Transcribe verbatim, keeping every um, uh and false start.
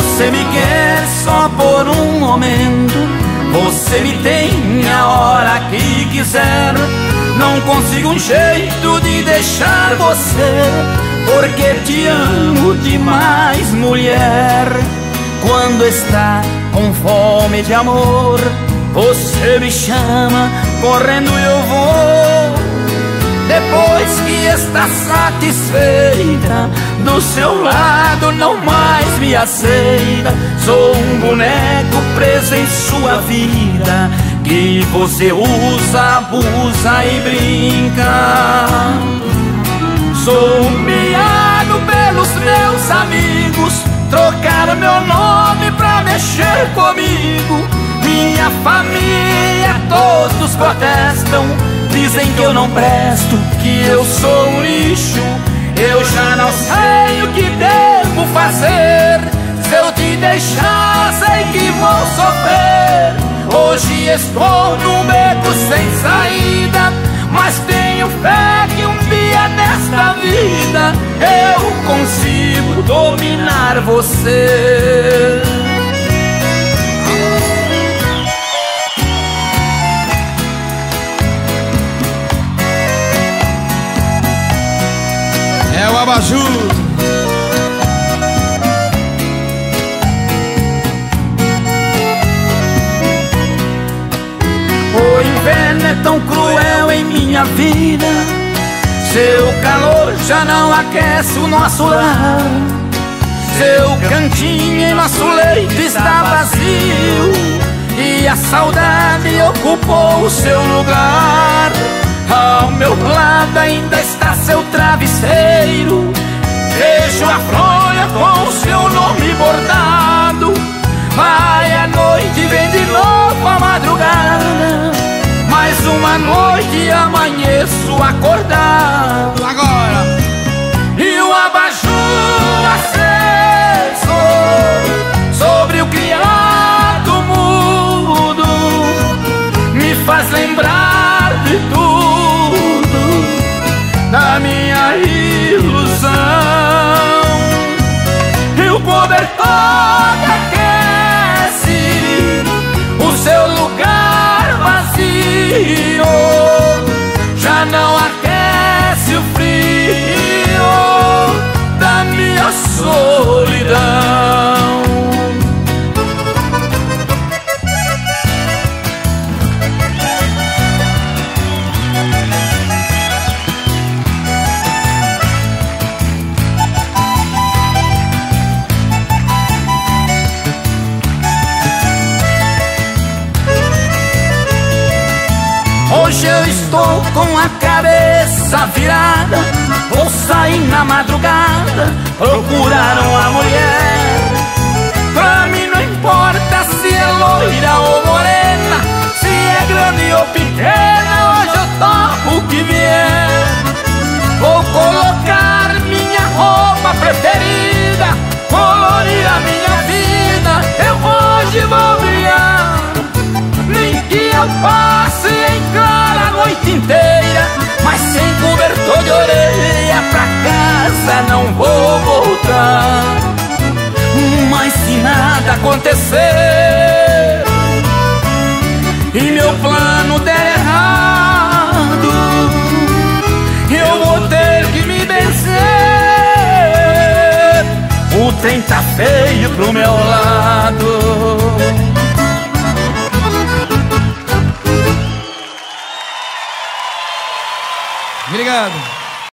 Você me quer só por um momento, você me tem a hora que quiser. Não consigo um jeito de deixar você, porque te amo demais, mulher. Quando está com fome de amor, você me chama, correndo eu vou. Depois que está satisfeita, do seu lado não mais me aceita. Sou um boneco preso em sua vida, que você usa, abusa e brinca. Sou humilhado pelos meus amigos, trocaram meu nome pra mexer comigo. Minha família, todos protestam, dizem que eu não presto, que eu sou um lixo. Eu já não sei o que devo fazer, se eu te deixar sei que vou sofrer. Hoje estou num beco sem saída, mas tenho fé que um dia nesta vida eu consigo dominar você. É o abajur. O inverno é tão cruel em minha vida, seu calor já não aquece o nosso lar, seu cantinho em nosso leito está vazio, e a saudade ocupou o seu lugar. Ao meu lado ainda está seu travesseiro, vejo a fronha com o seu nome bordado. Vai a noite, vem de novo a madrugada, mais uma noite amanheço acordado. Agora! E o abajur aceso sobre o criado mudo me faz lembrar de tudo, da minha ilusão. E o cobertor aquece o seu lugar vazio, já não aquece o frio da minha solidão. Hoje eu estou com a cabeça virada, vou sair na madrugada, procurar uma mulher. Pra mim não importa se é loira ou morena, se é grande ou pequena, hoje eu topo o que vier. Vou colocar minha roupa preferida, colorir a minha vida, eu hoje vou brilhar. Nem que eu passe em claro a noite inteira, mas sem cobertor de orelha pra casa não vou voltar. Mas se nada acontecer e meu plano der errado, eu vou ter que me vencer. O trem tá feio pro meu lado. Obrigado.